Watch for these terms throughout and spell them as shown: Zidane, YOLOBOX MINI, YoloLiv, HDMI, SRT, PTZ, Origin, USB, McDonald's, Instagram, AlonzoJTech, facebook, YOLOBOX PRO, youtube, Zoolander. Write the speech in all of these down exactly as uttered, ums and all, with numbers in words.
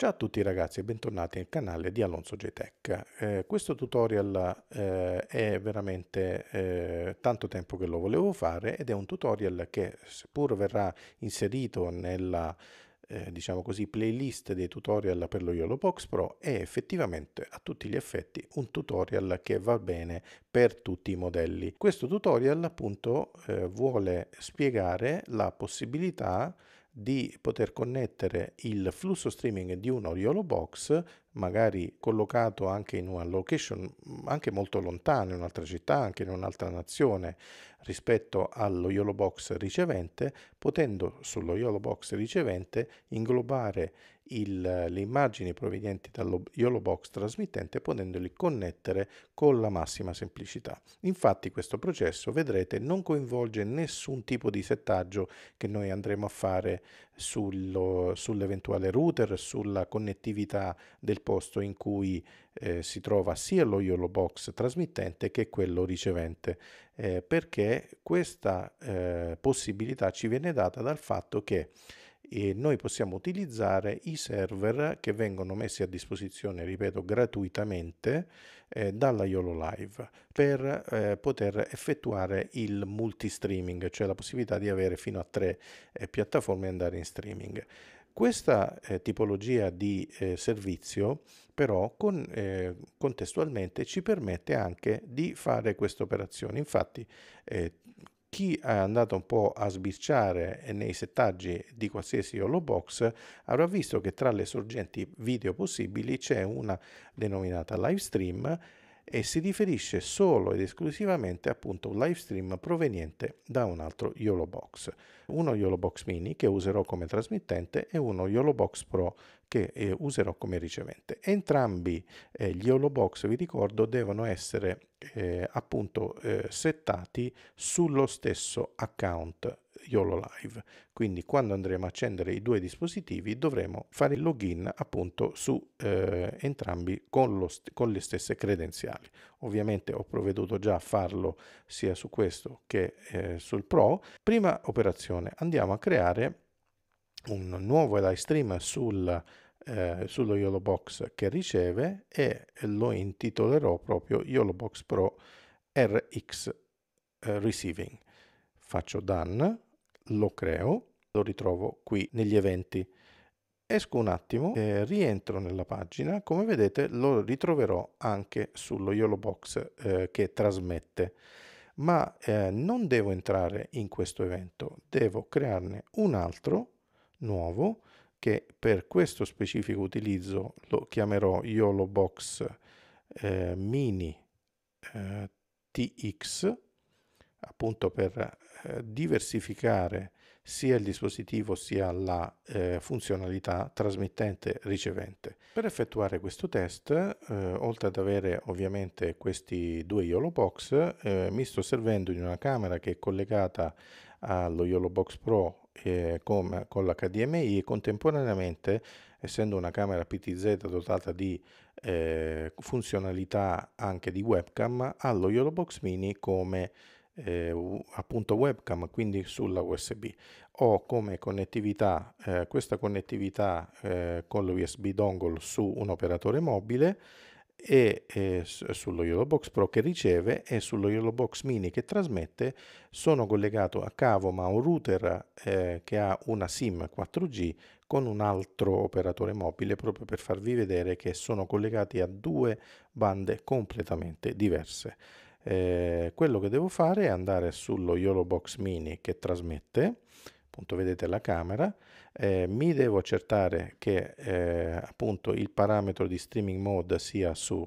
Ciao a tutti ragazzi e bentornati nel canale di AlonzoJTech. Eh, questo tutorial eh, è veramente eh, tanto tempo che lo volevo fare ed è un tutorial che, seppur verrà inserito nella eh, diciamo così, playlist dei tutorial per lo YOLOBOX Pro, è effettivamente a tutti gli effetti un tutorial che va bene per tutti i modelli. Questo tutorial appunto eh, vuole spiegare la possibilità di poter connettere il flusso streaming di uno YOLOBOX, magari collocato anche in una location anche molto lontana, in un'altra città, anche in un'altra nazione, rispetto allo YOLOBOX ricevente, potendo sullo YOLOBOX ricevente inglobare il, le immagini provenienti dallo YOLOBOX trasmittente, potendoli connettere con la massima semplicità. Infatti questo processo, vedrete, non coinvolge nessun tipo di settaggio che noi andremo a fare sull'eventuale router, sulla connettività del posto in cui eh, si trova sia lo YOLOBOX trasmittente che quello ricevente, eh, perché questa eh, possibilità ci viene data dal fatto che e noi possiamo utilizzare i server che vengono messi a disposizione, ripeto, gratuitamente eh, dalla YoloLiv per eh, poter effettuare il multi-streaming, cioè la possibilità di avere fino a tre eh, piattaforme e andare in streaming. Questa eh, tipologia di eh, servizio però con, eh, contestualmente ci permette anche di fare questa operazione. Infatti eh, chi è andato un po' a sbirciare nei settaggi di qualsiasi YOLOBOX avrà visto che tra le sorgenti video possibili c'è una denominata live stream e si riferisce solo ed esclusivamente appunto a un live stream proveniente da un altro YOLOBOX, uno YOLOBOX Mini che userò come trasmittente e uno YOLOBOX Pro che eh, userò come ricevente. Entrambi eh, gli YOLOBOX, vi ricordo, devono essere eh, appunto eh, settati sullo stesso account YoloLiv, quindi quando andremo a accendere i due dispositivi dovremo fare il login appunto su eh, entrambi con, lo con le stesse credenziali. Ovviamente ho provveduto già a farlo sia su questo che eh, sul Pro. Prima operazione, andiamo a creare un nuovo live stream sul, eh, sullo YOLOBOX che riceve e lo intitolerò proprio YOLOBOX Pro R X eh, Receiving. Faccio done, lo creo, lo ritrovo qui negli eventi. Esco un attimo, eh, rientro nella pagina, come vedete lo ritroverò anche sullo YOLOBOX eh, che trasmette. Ma eh, non devo entrare in questo evento, devo crearne un altro nuovo che per questo specifico utilizzo lo chiamerò YOLOBOX eh, Mini eh, T X, appunto per eh, diversificare sia il dispositivo sia la eh, funzionalità trasmittente-ricevente. Per effettuare questo test, eh, oltre ad avere ovviamente questi due YOLOBOX, eh, mi sto servendo di una camera che è collegata allo YOLOBOX Pro Eh, con, con l'H D M I e contemporaneamente, essendo una camera P T Z dotata di eh, funzionalità anche di webcam, allo YOLOBOX Mini come eh, appunto webcam, quindi sulla U S B. Ho come connettività eh, questa connettività eh, con l'U S B dongle su un operatore mobile e eh, sullo YOLOBOX Pro che riceve e sullo YOLOBOX Mini che trasmette sono collegato a cavo ma a un router eh, che ha una SIM quattro G con un altro operatore mobile, proprio per farvi vedere che sono collegati a due bande completamente diverse. Eh, quello che devo fare è andare sullo YOLOBOX Mini che trasmette, appunto vedete la camera. Eh, mi devo accertare che eh, appunto il parametro di streaming mode sia su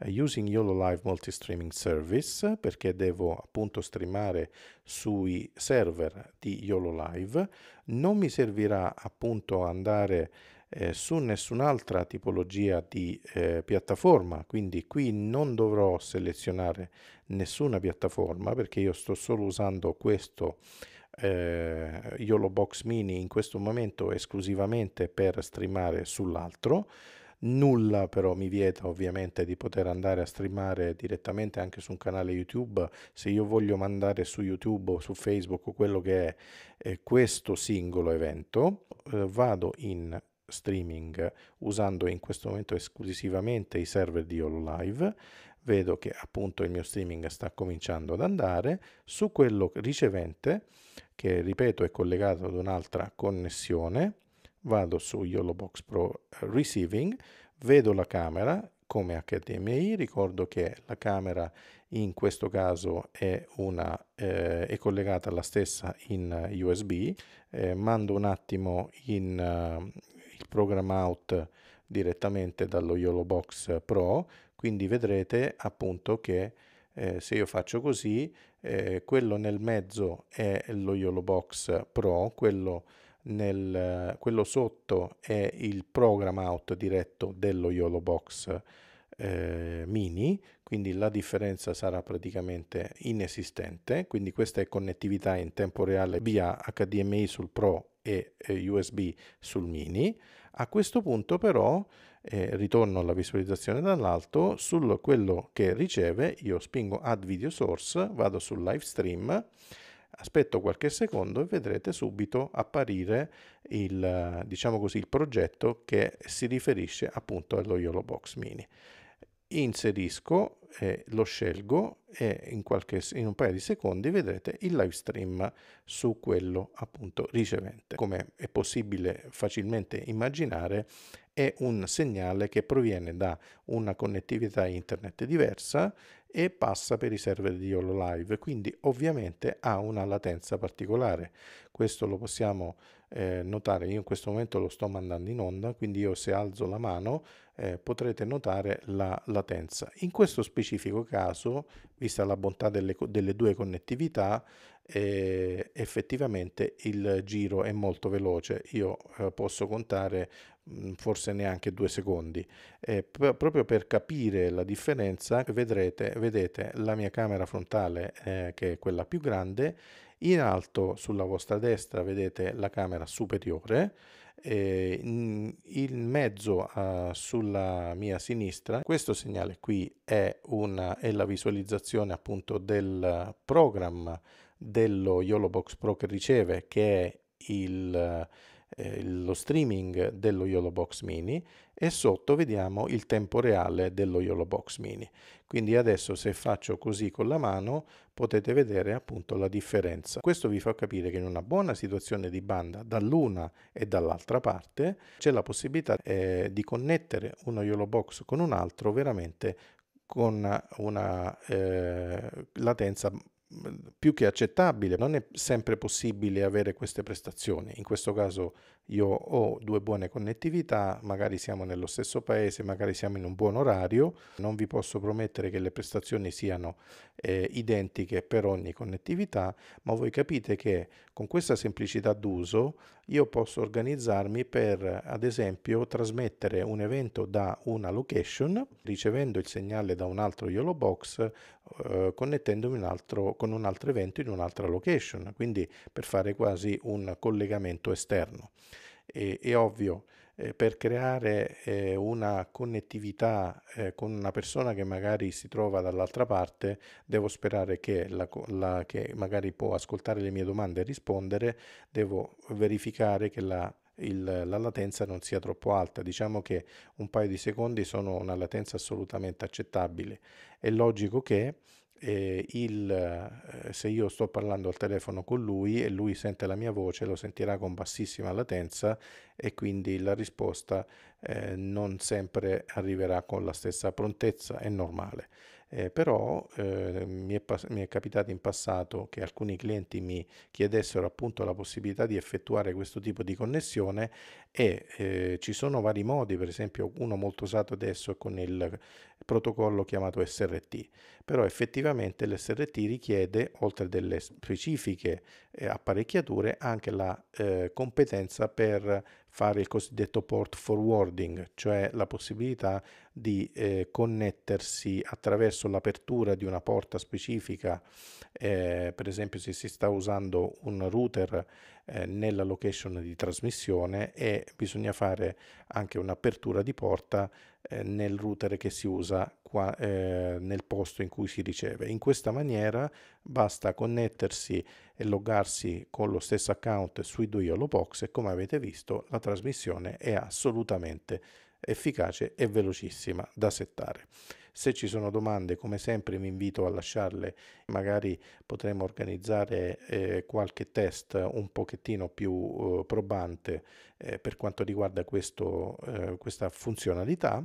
eh, Using YoloLiv Multi Streaming Service, perché devo appunto streamare sui server di YoloLiv. Non mi servirà appunto andare eh, su nessun'altra tipologia di eh, piattaforma, quindi qui non dovrò selezionare nessuna piattaforma perché io sto solo usando questo Eh, YOLOBOX Mini in questo momento esclusivamente per streamare sull'altro. Nulla però mi vieta ovviamente di poter andare a streamare direttamente anche su un canale YouTube. Se io voglio mandare su YouTube o su Facebook o quello che è eh, questo singolo evento, eh, vado in streaming usando in questo momento esclusivamente i server di YoloLiv. Vedo che appunto il mio streaming sta cominciando ad andare su quello ricevente, che ripeto è collegato ad un'altra connessione. Vado su YOLOBOX PRO Receiving, vedo la camera come acca ti emme i, ricordo che la camera in questo caso è, una, eh, è collegata alla stessa in u esse bi, eh, mando un attimo in, uh, il program out direttamente dallo YOLOBOX PRO, quindi vedrete appunto che eh, se io faccio così, eh, quello nel mezzo è lo YOLOBOX PRO, quello Nel, quello sotto è il program out diretto dello YOLOBOX eh, Mini, quindi la differenza sarà praticamente inesistente. Quindi questa è connettività in tempo reale via acca ti emme i sul Pro e eh, u esse bi sul Mini. A questo punto però eh, ritorno alla visualizzazione dall'alto. Sul quello che riceve io spingo Add Video Source, vado sul Live Stream, aspetto qualche secondo e vedrete subito apparire il, diciamo così, il progetto che si riferisce appunto allo YOLOBOX Mini. Inserisco, eh, lo scelgo e in, qualche, in un paio di secondi vedrete il live stream su quello appunto ricevente. Come è possibile facilmente immaginare, è un segnale che proviene da una connettività internet diversa e passa per i server di YoloLiv, quindi ovviamente ha una latenza particolare. Questo lo possiamo eh, notare, io in questo momento lo sto mandando in onda, quindi io se alzo la mano eh, potrete notare la latenza. In questo specifico caso, vista la bontà delle, delle due connettività, eh, effettivamente il giro è molto veloce, io eh, posso contare forse neanche due secondi. Eh, proprio per capire la differenza vedrete, vedete la mia camera frontale eh, che è quella più grande, in alto sulla vostra destra vedete la camera superiore, eh, in mezzo eh, sulla mia sinistra questo segnale qui è, una, è la visualizzazione appunto del programma dello YOLOBOX Pro che riceve, che è il Eh, lo streaming dello YOLOBOX Mini, e sotto vediamo il tempo reale dello YOLOBOX Mini. Quindi adesso se faccio così con la mano potete vedere appunto la differenza. Questo vi fa capire che in una buona situazione di banda dall'una e dall'altra parte c'è la possibilità eh, di connettere uno YOLOBOX con un altro veramente con una eh, latenza più che accettabile. Non è sempre possibile avere queste prestazioni. In questo caso io ho due buone connettività, magari siamo nello stesso paese, magari siamo in un buon orario, non vi posso promettere che le prestazioni siano eh, identiche per ogni connettività, ma voi capite che con questa semplicità d'uso io posso organizzarmi per, ad esempio, trasmettere un evento da una location ricevendo il segnale da un altro YOLOBOX, eh, connettendomi un altro con un altro evento in un'altra location, quindi per fare quasi un collegamento esterno. E, è ovvio, eh, per creare eh, una connettività eh, con una persona che magari si trova dall'altra parte, devo sperare che, la, la, che magari può ascoltare le mie domande e rispondere, devo verificare che la Il, la latenza non sia troppo alta. Diciamo che un paio di secondi sono una latenza assolutamente accettabile. È logico che eh, il, eh, se io sto parlando al telefono con lui e lui sente la mia voce, lo sentirà con bassissima latenza e quindi la risposta eh, non sempre arriverà con la stessa prontezza, è normale. Eh, però eh, mi, è mi è capitato in passato che alcuni clienti mi chiedessero appunto la possibilità di effettuare questo tipo di connessione e eh, ci sono vari modi, per esempio uno molto usato adesso è con il protocollo chiamato esse erre ti, però effettivamente l'esse erre ti richiede, oltre delle specifiche eh, apparecchiature, anche la eh, competenza per fare il cosiddetto port forwarding, cioè la possibilità di eh, connettersi attraverso l'apertura di una porta specifica, eh, per esempio se si sta usando un router eh, nella location di trasmissione, e bisogna fare anche un'apertura di porta eh, nel router che si usa qua eh, nel posto in cui si riceve. In questa maniera basta connettersi e loggarsi con lo stesso account sui due YoloBox e, come avete visto, la trasmissione è assolutamente efficace e velocissima da settare. Se ci sono domande, come sempre vi invito a lasciarle, magari potremo organizzare eh, qualche test un pochettino più eh, probante eh, per quanto riguarda questo, eh, questa funzionalità.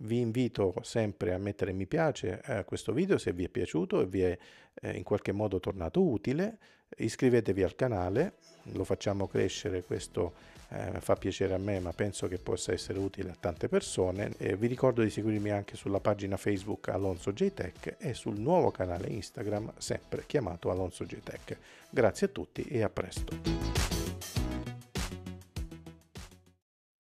Vi invito sempre a mettere mi piace a questo video se vi è piaciuto e vi è eh, in qualche modo tornato utile. Iscrivetevi al canale, lo facciamo crescere, questo eh, fa piacere a me, ma penso che possa essere utile a tante persone. Eh, vi ricordo di seguirmi anche sulla pagina Facebook AlonzoJTech e sul nuovo canale Instagram sempre chiamato AlonzoJTech. Grazie a tutti e a presto.